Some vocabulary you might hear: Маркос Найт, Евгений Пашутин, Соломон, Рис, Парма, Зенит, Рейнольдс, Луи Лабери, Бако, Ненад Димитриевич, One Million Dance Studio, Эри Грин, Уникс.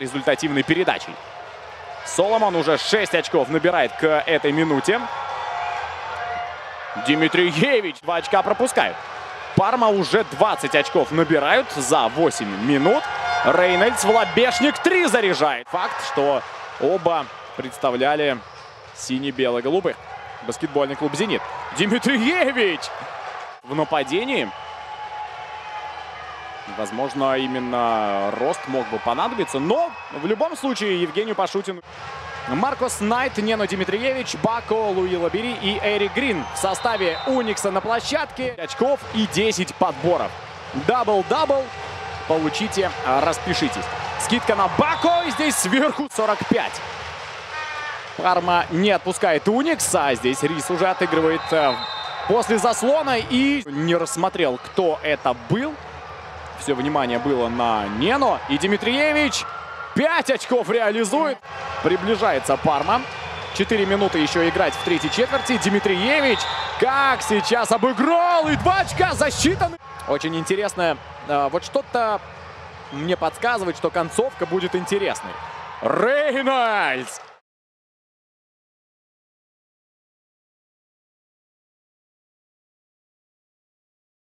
результативной передачей. Соломон уже 6 очков набирает к этой минуте. Димитриевич 2 очка пропускает. Парма уже 20 очков набирают за 8 минут. Рейнольдс в лобешник 3 заряжает. Факт, что оба представляли сине-бело-голубых. Баскетбольный клуб «Зенит». Димитриевич в нападении. Возможно, именно рост мог бы понадобиться. Но в любом случае Евгению Пашутину. Маркос Найт, Ненад Димитриевич, Бако, Луи Лабери и Эри Грин в составе «Уникса» на площадке. 5 очков и 10 подборов. Дабл-дабл. Получите, распишитесь. Скидка на Бако. И здесь сверху 45. Парма не отпускает «Уникса». Здесь Рис уже отыгрывает после заслона. И не рассмотрел, кто это был. Все внимание было на Нену. И Димитриевич 5 очков реализует. Приближается Парма. 4 минуты еще играть в третьей четверти. Димитриевич как сейчас обыграл. И 2 очка засчитаны. Очень интересно. Вот что-то мне подсказывает, что концовка будет интересной. Рейнольдс!